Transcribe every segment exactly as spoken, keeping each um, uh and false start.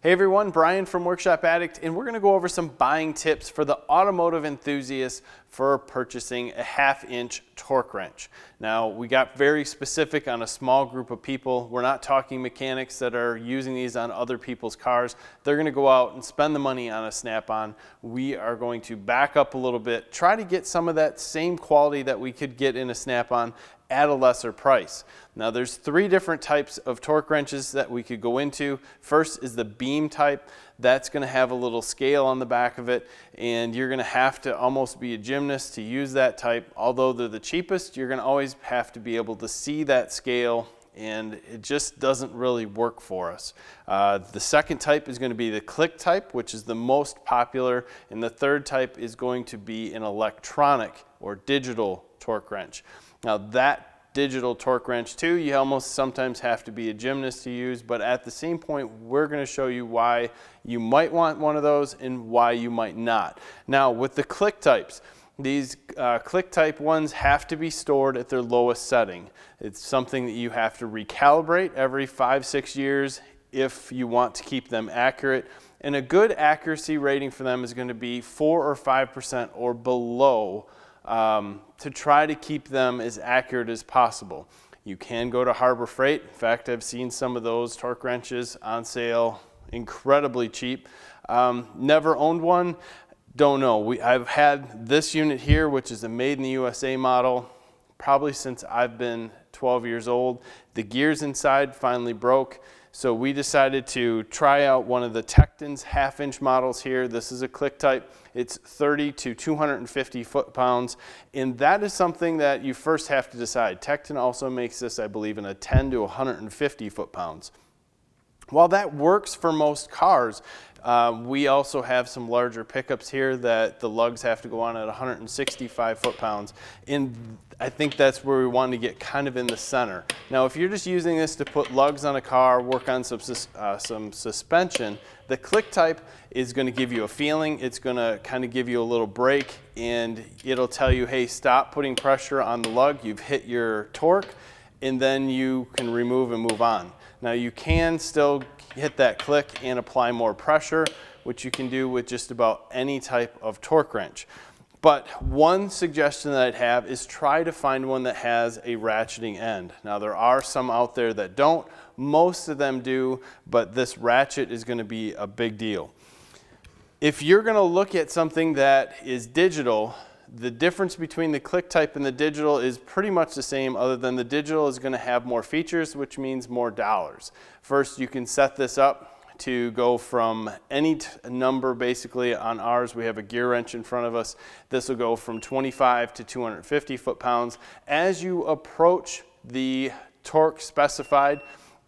Hey everyone, Brian from Workshop Addict, and we're gonna go over some buying tips for the automotive enthusiast for purchasing a half inch torque wrench. Now, we got very specific on a small group of people. We're not talking mechanics that are using these on other people's cars. They're gonna go out and spend the money on a Snap-on. We are going to back up a little bit, try to get some of that same quality that we could get in a Snap-on at a lesser price. Now there's three different types of torque wrenches that we could go into. First is the beam type. That's gonna have a little scale on the back of it, and you're gonna have to almost be a gymnast to use that type. Although they're the cheapest, you're gonna always have to be able to see that scale, and it just doesn't really work for us. Uh, the second type is going to be the click type, which is the most popular, and the third type is going to be an electronic or digital torque wrench. Now that digital torque wrench too, you almost sometimes have to be a gymnast to use, but at the same point we're going to show you why you might want one of those and why you might not. Now with the click types, these uh, click type ones have to be stored at their lowest setting. It's something that you have to recalibrate every five, six years if you want to keep them accurate. And a good accuracy rating for them is going to be four or five percent or below um, to try to keep them as accurate as possible. You can go to Harbor Freight. In fact, I've seen some of those torque wrenches on sale, incredibly cheap. Um, never owned one. Don't know. We, I've had this unit here, which is a made in the U S A model, probably since I've been twelve years old. The gears inside finally broke, so we decided to try out one of the Tekton's half inch models here. This is a click type. It's thirty to two hundred fifty foot pounds, and that is something that you first have to decide. Tekton also makes this, I believe, in a ten to one hundred fifty foot pounds. While that works for most cars, uh, we also have some larger pickups here that the lugs have to go on at one hundred sixty-five foot-pounds, and I think that's where we want to get kind of in the center. Now if you're just using this to put lugs on a car, work on some, uh, some suspension, the click type is going to give you a feeling, it's going to kind of give you a little break, and it'll tell you, hey, stop putting pressure on the lug, you've hit your torque, and then you can remove and move on. Now you can still hit that click and apply more pressure, which you can do with just about any type of torque wrench. But one suggestion that I'd have is try to find one that has a ratcheting end. Now there are some out there that don't, most of them do, but this ratchet is going to be a big deal. If you're going to look at something that is digital, the difference between the click type and the digital is pretty much the same, other than the digital is going to have more features, which means more dollars. First, you can set this up to go from any t number. Basically on ours, we have a gear wrench in front of us. This will go from twenty-five to two hundred fifty foot-pounds. As you approach the torque specified,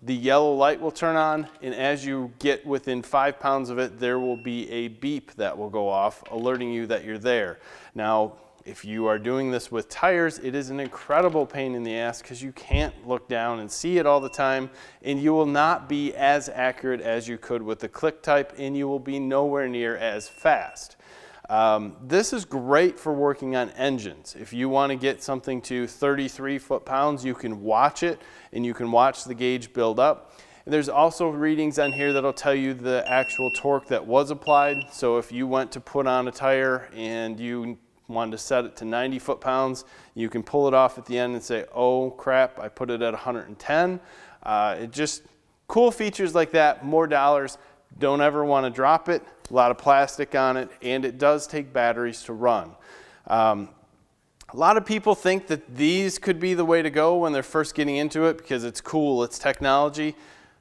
the yellow light will turn on, and as you get within five pounds of it, there will be a beep that will go off, alerting you that you're there. Now, if you are doing this with tires, it is an incredible pain in the ass because you can't look down and see it all the time, and you will not be as accurate as you could with the click type, and you will be nowhere near as fast. Um, this is great for working on engines. If you want to get something to thirty-three foot-pounds, you can watch it and you can watch the gauge build up. And there's also readings on here that'll tell you the actual torque that was applied. So if you went to put on a tire and you wanted to set it to ninety foot-pounds, you can pull it off at the end and say, oh crap, I put it at one hundred ten. Uh, it just, cool features like that, more dollars. Don't ever want to drop it. A lot of plastic on it, and it does take batteries to run. Um, a lot of people think that these could be the way to go when they're first getting into it because it's cool, it's technology.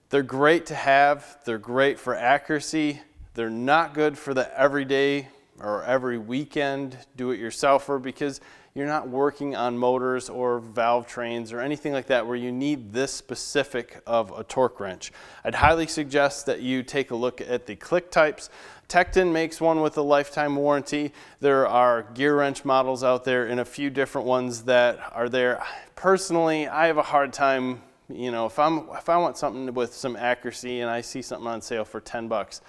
They're great to have, they're great for accuracy, they're not good for the everyday or every weekend do-it-yourselfer because you're not working on motors or valve trains or anything like that where you need this specific of a torque wrench. I'd highly suggest that you take a look at the click types. Tekton makes one with a lifetime warranty. There are gear wrench models out there and a few different ones that are there. Personally, I have a hard time, you know, if, I'm, if I want something with some accuracy and I see something on sale for ten bucks,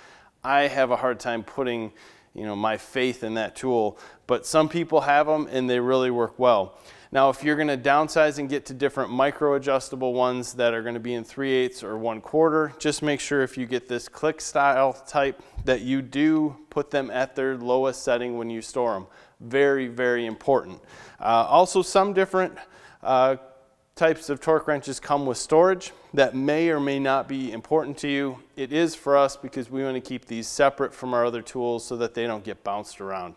I have a hard time putting you know, my faith in that tool, but some people have them and they really work well. Now, if you're going to downsize and get to different micro adjustable ones that are going to be in three eighths or one quarter, just make sure if you get this click style type that you do put them at their lowest setting when you store them. Very, very important. Uh, also, some different uh, types of torque wrenches come with storage that may or may not be important to you. It is for us because we want to keep these separate from our other tools so that they don't get bounced around.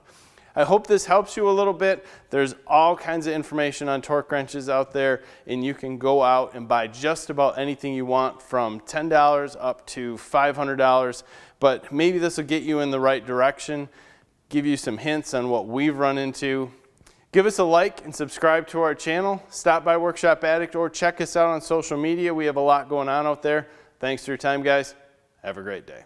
I hope this helps you a little bit. There's all kinds of information on torque wrenches out there, and you can go out and buy just about anything you want from ten dollars up to five hundred dollars, but maybe this will get you in the right direction, give you some hints on what we've run into. Give us a like and subscribe to our channel. Stop by Workshop Addict or check us out on social media. We have a lot going on out there. Thanks for your time, guys. Have a great day.